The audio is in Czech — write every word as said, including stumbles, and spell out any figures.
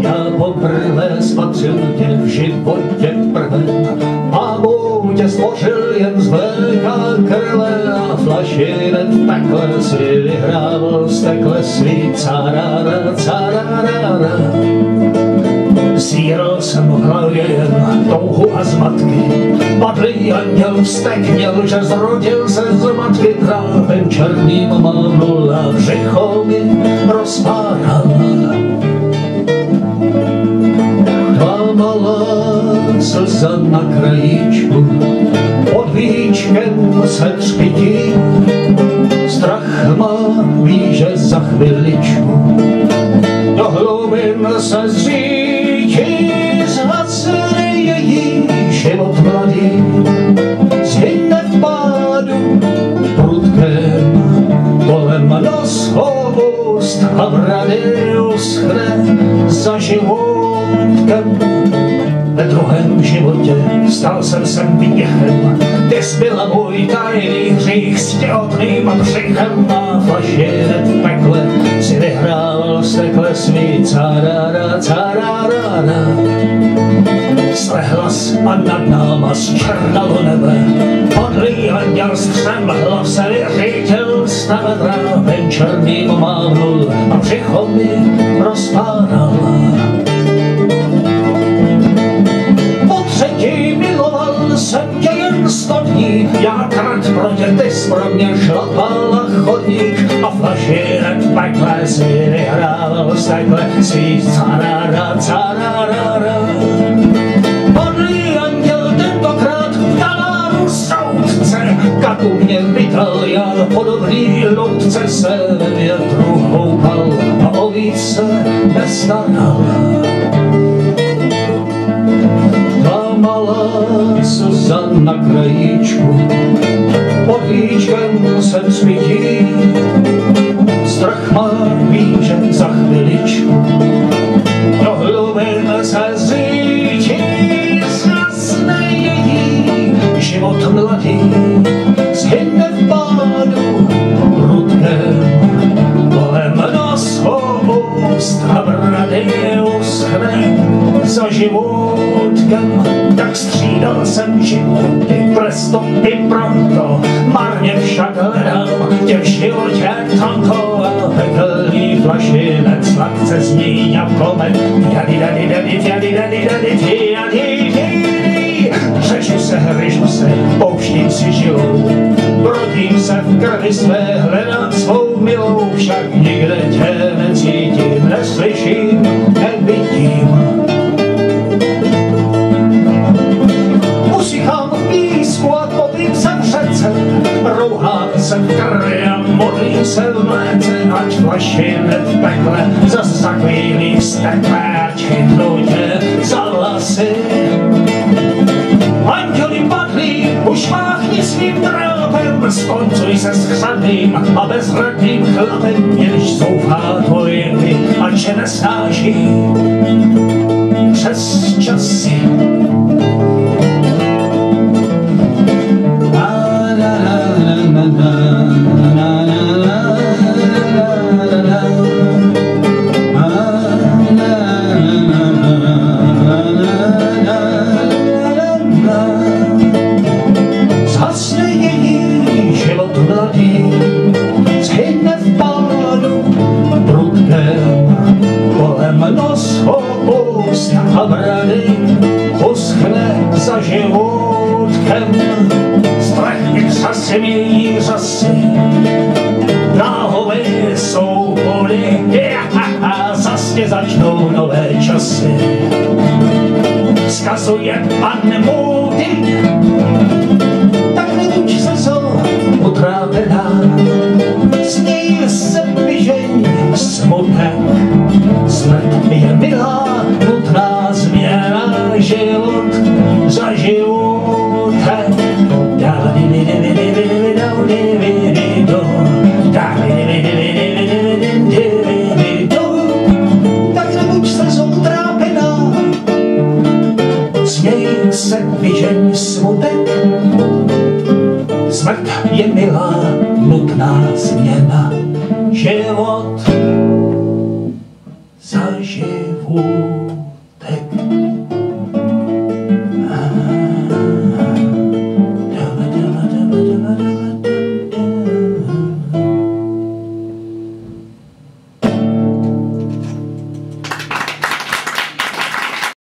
Я poprvé spatřil tě v životě prvé, pavouť složil jen z velká krle a flašinet takhle si vyhrával z takhle svý carara, carara. Zíral jsem v hlavě jen touhu a zmatky, padlý anděl vztek měl, že zrodil se z matky, trávem černým mávnul a břicho mi rozpáral. Malá slza na krajíčku, pod víčkem se třpytí, strach má ví, že za chviličku do hlubin se zřítí, zhasne její život mladý, zhyne v pádu prudkém, kolem nos hovost a brady uschne za životkem. Ve druhém životě stal jsem sem vyděchem, ty jsi byla můj tajný hřích s těhotným břichem a flašinet takhle si vyhrával z takhle svý carara, carara. Slehlas a nad náma zčernalo nebe, podlý anděl střem hlav se vyřítil stave trávem černým mávnul a břicho mi rozpáral. Jsem tě jen sto dní, já krát pro tě, ty jsi pro mě šlapala chodník a flašinet v pekle si vyhrál z takhle svý carara, carara. Podlý anděl tentokrát v taláru soudce, kaku mě vytal, já po dobrý loutce se ve větru houpal a o víc se nestaral. Slza na krajíčku, pod víčkem se cvítí, strach má víže za chviličku, do hlubin se zřítí, zhasne její život mladý, zhyne v pádu prudkém, kolem nos hovost a brady uschne za životkem. Tak střídal jsem životy presto i pronto, marně však hledal tě v životě tanto a pekelný flašinet sladce zní a plomet jadi jadi jadi jadi jadi jadi jadi jadi. Řešu se, hryžu se, pouštím si žilou, brodím se v krvi své, hledám svou milou, však nikde tě necítím, neslyším, nevidím. Jsem v krvi a modlím se v mléce, ať flašinet v pekle zas za chvíli vztekle, ať chytnou tě za vlasy. Anděli padlí, už máchni svým drápem, skoncuj se s chřadným a bezradným chlapem, jenž zoufá tvoje ty, ať tě nesnáší přes časy. Začnou nové časy, zkazuje pan nemůdy, tak nebuď se zol utrápená, s ní se vyžeň smutem, smrt mi je milá, nutná změna, život za životem. Je milá, nutná změna, život. живу.